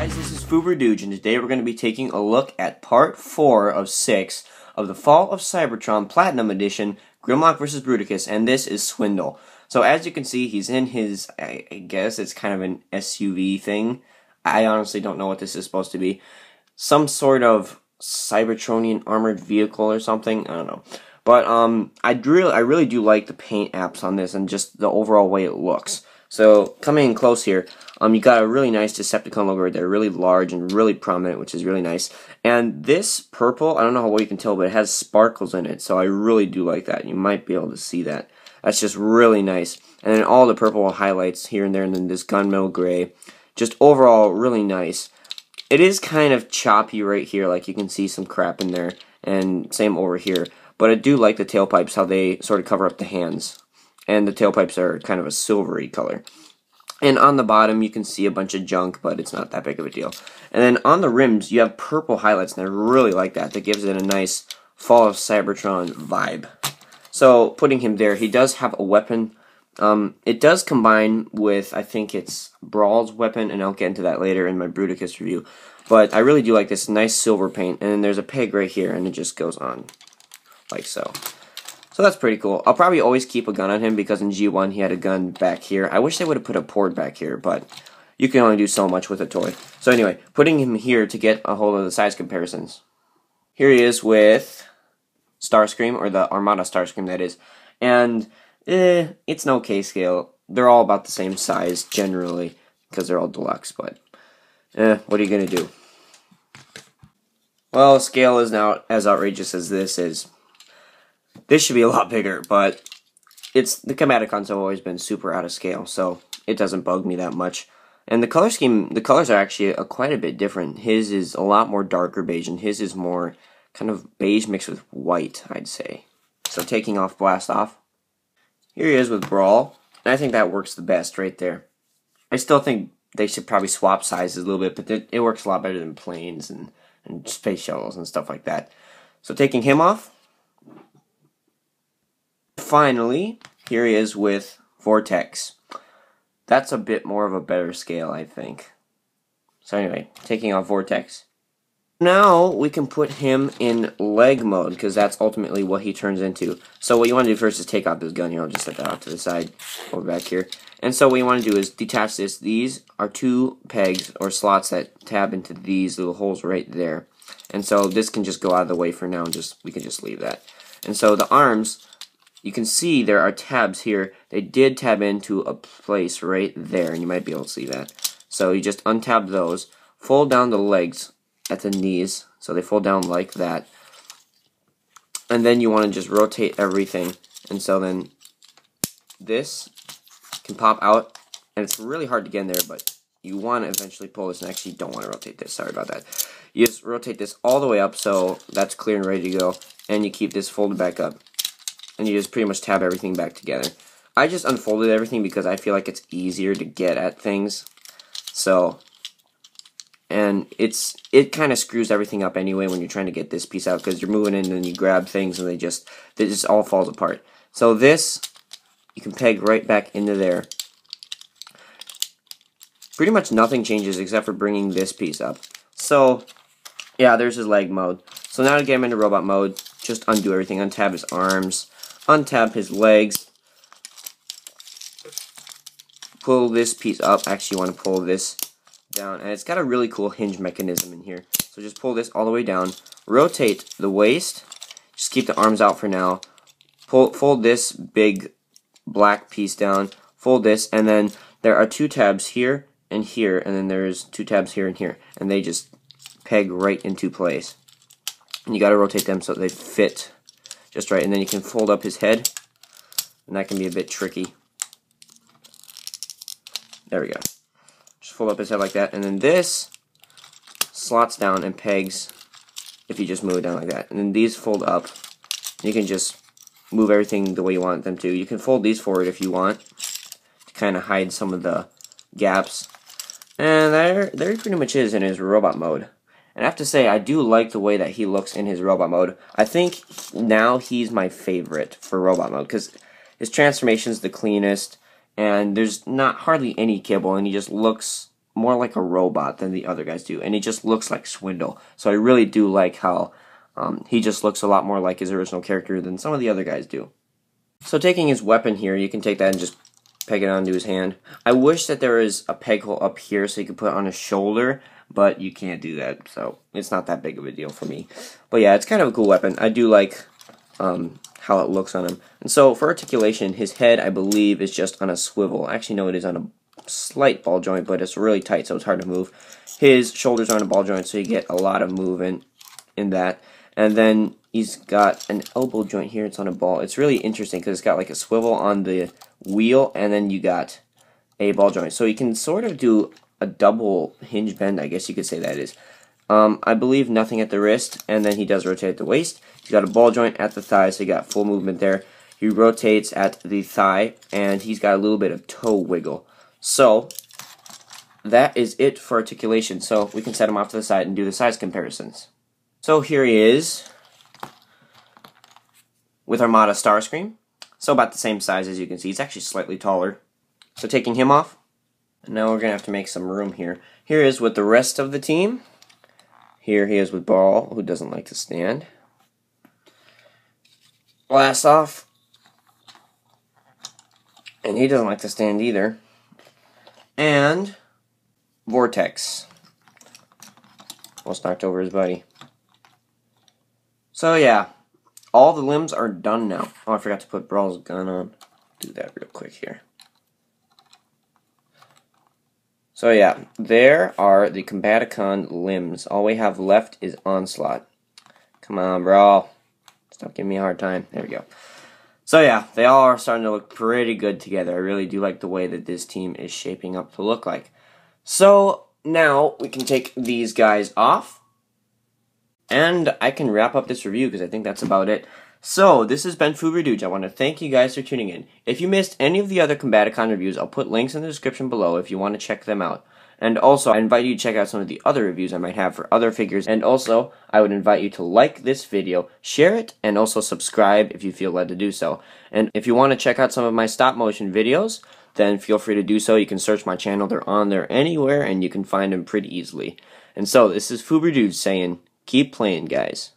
guys, this is Foober Dooge, and today we're going to be taking a look at part 4 of 6 of the Fall of Cybertron Platinum Edition, Grimlock vs. Bruticus, and this is Swindle. So as you can see, he's in his, I guess it's kind of an SUV thing. I honestly don't know what this is supposed to be. Some sort of Cybertronian armored vehicle or something, I don't know. But I really do like the paint apps on this and just the overall way it looks. So, coming in close here, you got a really nice Decepticon logo right there, really large and really prominent, which is really nice. And this purple, I don't know how well you can tell, but it has sparkles in it, so I really do like that. You might be able to see that. That's just really nice. And then all the purple highlights here and there, and then this gunmetal gray. Just overall, really nice. It is kind of choppy right here, like you can see some crap in there, and same over here. But I do like the tailpipes, how they sort of cover up the hands. And the tailpipes are kind of a silvery color. And on the bottom, you can see a bunch of junk, but it's not that big of a deal. And then on the rims, you have purple highlights, and I really like that. That gives it a nice Fall of Cybertron vibe. So, putting him there, he does have a weapon. It does combine with, I think it's Brawl's weapon, and I'll get into that later in my Bruticus review. But I really do like this nice silver paint, and then there's a peg right here, and it just goes on like so. So that's pretty cool. I'll probably always keep a gun on him because in G1 he had a gun back here. I wish they would have put a port back here, but you can only do so much with a toy. So anyway, putting him here to get a hold of the size comparisons. Here he is with Starscream, or the Armada Starscream that is. And it's an okay scale. They're all about the same size generally because they're all deluxe, but what are you going to do? Well, scale is now as outrageous as this is. This should be a lot bigger, but it's the Combaticons have always been super out of scale, so it doesn't bug me that much. And the color scheme, the colors are actually quite a bit different. His is a lot more darker beige, and his is more kind of beige mixed with white, I'd say. So taking off Blast Off. Here he is with Brawl, and I think that works the best right there. I still think they should probably swap sizes a little bit, but it works a lot better than planes and space shuttles and stuff like that. So taking him off. Finally, here he is with Vortex. That's a bit more of a better scale, I think. So anyway, taking off Vortex. Now we can put him in leg mode, because that's ultimately what he turns into. So what you want to do first is take out this gun here. I'll just set that out to the side, over back here. And so what you want to do is detach this. These are two pegs, or slots, that tab into these little holes right there. And so this can just go out of the way for now, and we can just leave that. And so the arms... You can see there are tabs here. They did tab into a place right there, and you might be able to see that. So you just untab those, fold down the legs at the knees, so they fold down like that. And then you want to just rotate everything. And so then this can pop out, and it's really hard to get in there, but you want to eventually pull this, and actually you don't want to rotate this, sorry about that. You just rotate this all the way up so that's clear and ready to go, and you keep this folded back up. And you just pretty much tab everything back together. I just unfolded everything because I feel like it's easier to get at things. So, and it kind of screws everything up anyway when you're trying to get this piece out, because you're moving in and you grab things and it just all falls apart. So this, you can peg right back into there. Pretty much nothing changes except for bringing this piece up. So, yeah, there's his leg mode. So now to get him into robot mode, just undo everything, untab his arms, untab his legs, pull this piece up. Actually, you want to pull this down, and it's got a really cool hinge mechanism in here. So just pull this all the way down, rotate the waist, just keep the arms out for now, fold this big black piece down, fold this, and then there are two tabs here, and then there's two tabs here and here, and they just peg right into place. And you got to rotate them so they fit just right. And then you can fold up his head, and that can be a bit tricky. There we go. Just fold up his head like that. And then this slots down and pegs if you just move it down like that. And then these fold up. You can just move everything the way you want them to. You can fold these forward if you want to kind of hide some of the gaps. And there he pretty much is in his robot mode. And I have to say, I do like the way that he looks in his robot mode. I think now he's my favorite for robot mode, because his transformation's the cleanest, and there's hardly any kibble, and he just looks more like a robot than the other guys do, and he just looks like Swindle. So I really do like how he just looks a lot more like his original character than some of the other guys do. So taking his weapon here, you can take that and just peg it onto his hand. I wish that there is a peg hole up here so you could put it on his shoulder, but you can't do that, so it's not that big of a deal for me. But yeah, it's kind of a cool weapon. I do like how it looks on him. And so for articulation, his head, I believe, is just on a swivel. Actually, no, it is on a slight ball joint, but it's really tight, so it's hard to move. His shoulders are on a ball joint, so you get a lot of movement in that. And then he's got an elbow joint here. It's on a ball. It's really interesting because it's got like a swivel on the wheel, and then you got a ball joint. So he can sort of do a double hinge bend, I guess you could say that is. I believe nothing at the wrist, and then he does rotate at the waist. He's got a ball joint at the thigh, so he got full movement there. He rotates at the thigh, and he's got a little bit of toe wiggle. So that is it for articulation. So we can set him off to the side and do the size comparisons. So here he is with Armada Starscream. So about the same size as you can see. He's actually slightly taller. So taking him off. And now we're going to have to make some room here. Here he is with the rest of the team. Here he is with Brawl, who doesn't like to stand. Blast Off. And he doesn't like to stand either. And Vortex. Almost knocked over his buddy. So yeah, all the limbs are done now. Oh, I forgot to put Brawl's gun on. Do that real quick here. So yeah, there are the Combaticon limbs. All we have left is Onslaught. Come on, Brawl. Stop giving me a hard time. There we go. So yeah, they all are starting to look pretty good together. I really do like the way that this team is shaping up to look like. So now we can take these guys off. And I can wrap up this review because I think that's about it. So, this has been Foober Dooge. I want to thank you guys for tuning in. If you missed any of the other Combaticon reviews, I'll put links in the description below if you want to check them out. And also, I invite you to check out some of the other reviews I might have for other figures. And also, I would invite you to like this video, share it, and also subscribe if you feel led to do so. And if you want to check out some of my stop motion videos, then feel free to do so. You can search my channel. They're on there anywhere, and you can find them pretty easily. And so, this is Foober Dooge saying, keep playing, guys.